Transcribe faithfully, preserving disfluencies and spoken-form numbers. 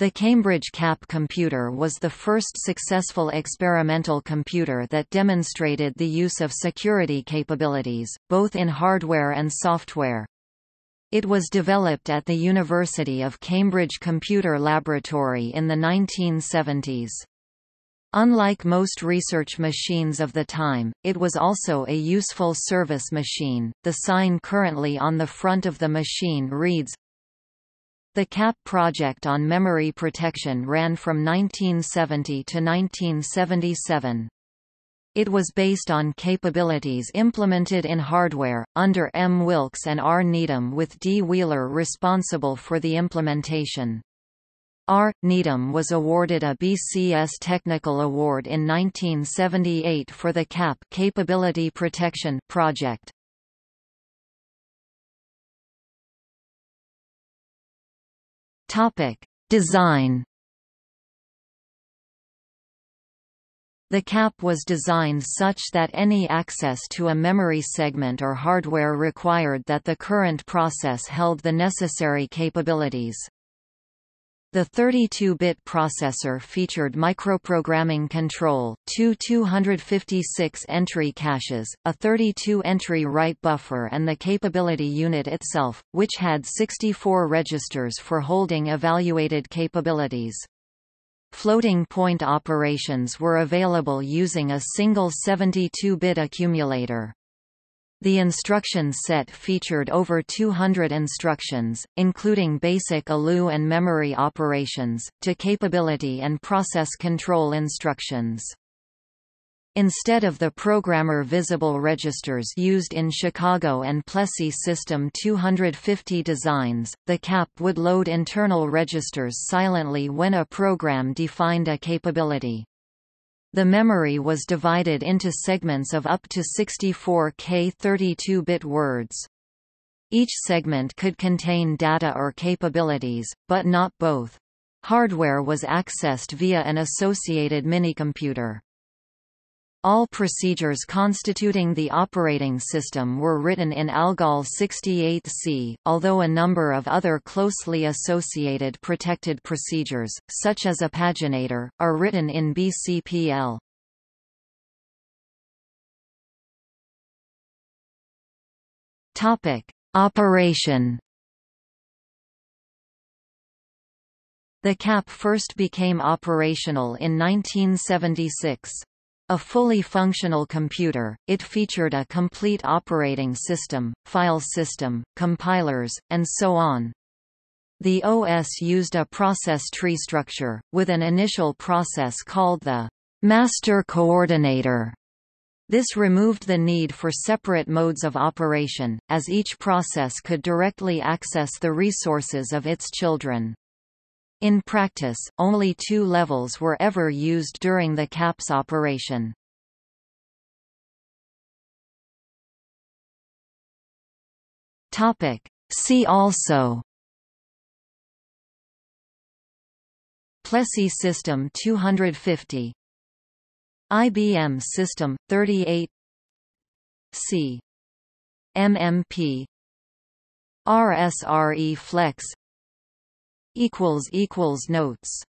The Cambridge C A P computer was the first successful experimental computer that demonstrated the use of security capabilities, both in hardware and software. It was developed at the University of Cambridge Computer Laboratory in the nineteen seventies. Unlike most research machines of the time, it was also a useful service machine. The sign currently on the front of the machine reads, "The C A P project on memory protection ran from nineteen seventy to nineteen seventy-seven. It was based on capabilities implemented in hardware, under M. Wilkes and R. Needham, with D. Wheeler responsible for the implementation. R. Needham was awarded a B C S Technical Award in nineteen seventy-eight for the C A P Capability Protection project. Topic: Design. The C A P was designed such that any access to a memory segment or hardware required that the current process held the necessary capabilities. The thirty-two bit processor featured microprogramming control, two two hundred fifty-six entry caches, a thirty-two entry write buffer, and the capability unit itself, which had sixty-four registers for holding evaluated capabilities. Floating point operations were available using a single seventy-two bit accumulator. The instruction set featured over two hundred instructions, including basic ALU and memory operations, to capability and process control instructions. Instead of the programmer visible registers used in Chicago and Plessey System two hundred fifty designs, the C A P would load internal registers silently when a program defined a capability. The memory was divided into segments of up to sixty-four K thirty-two bit words. Each segment could contain data or capabilities, but not both. Hardware was accessed via an associated minicomputer. All procedures constituting the operating system were written in ALGOL sixty-eight C, although a number of other closely associated protected procedures, such as a paginator, are written in B C P L. Topic: Operation. The C A P first became operational in nineteen seventy-six. A fully functional computer, it featured a complete operating system, file system, compilers, and so on. The O S used a process tree structure, with an initial process called the master coordinator. This removed the need for separate modes of operation, as each process could directly access the resources of its children. In practice, only two levels were ever used during the C A P's operation. Topic: See also. Plessey System two hundred fifty, I B M System thirty-eight, C. M M P, R S R E Flex. Equals equals notes.